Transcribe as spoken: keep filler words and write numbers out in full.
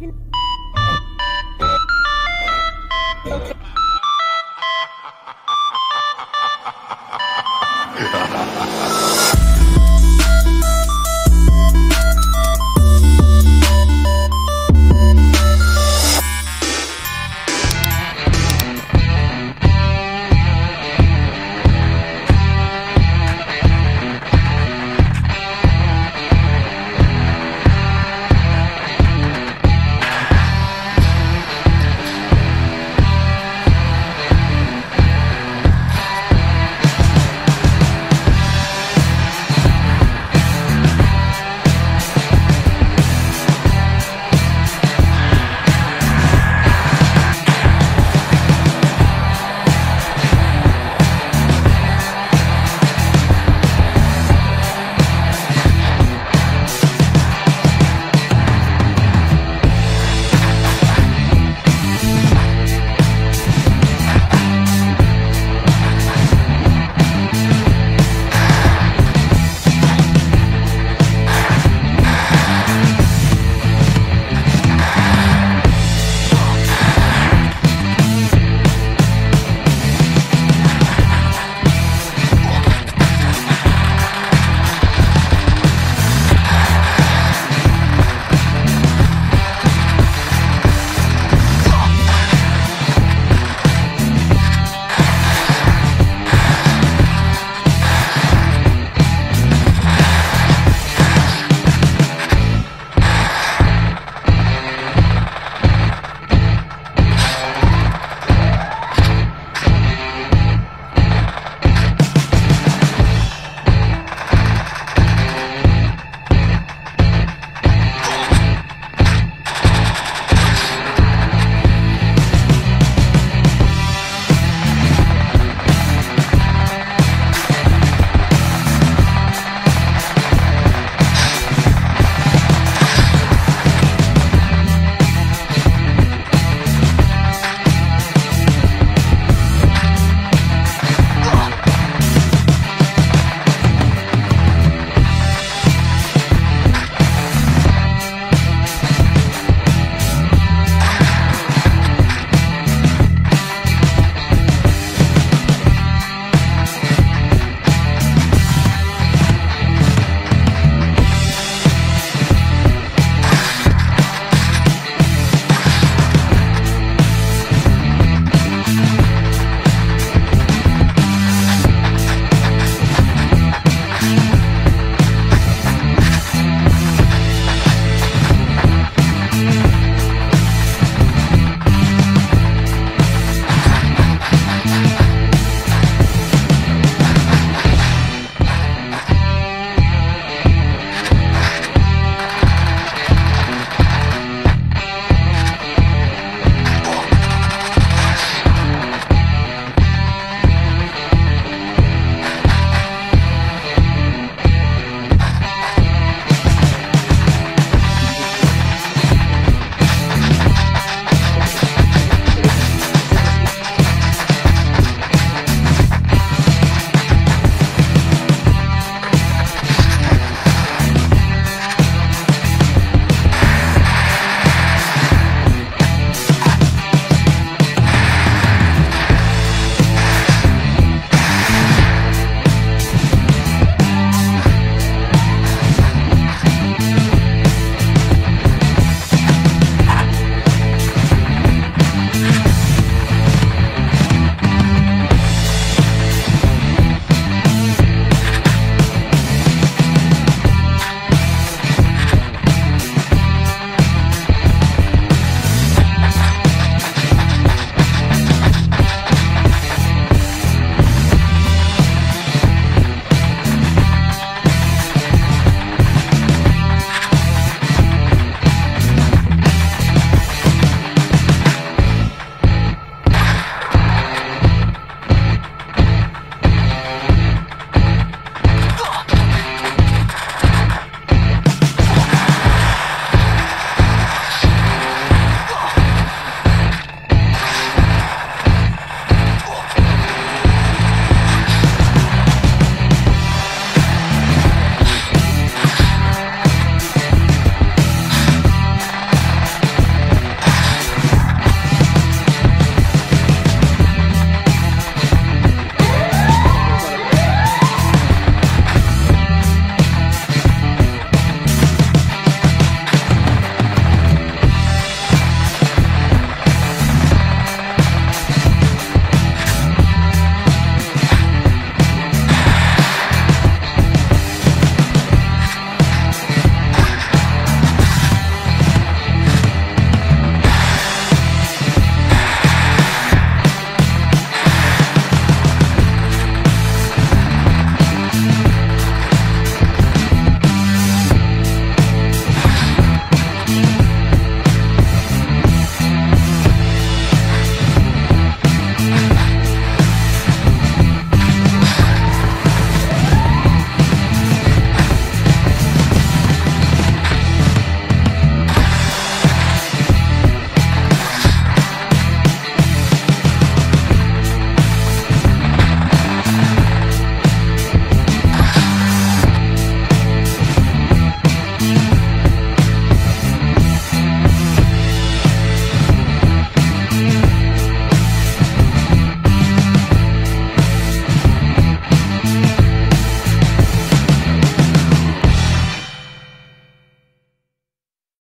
করতেছি না। Ha ha ha ha!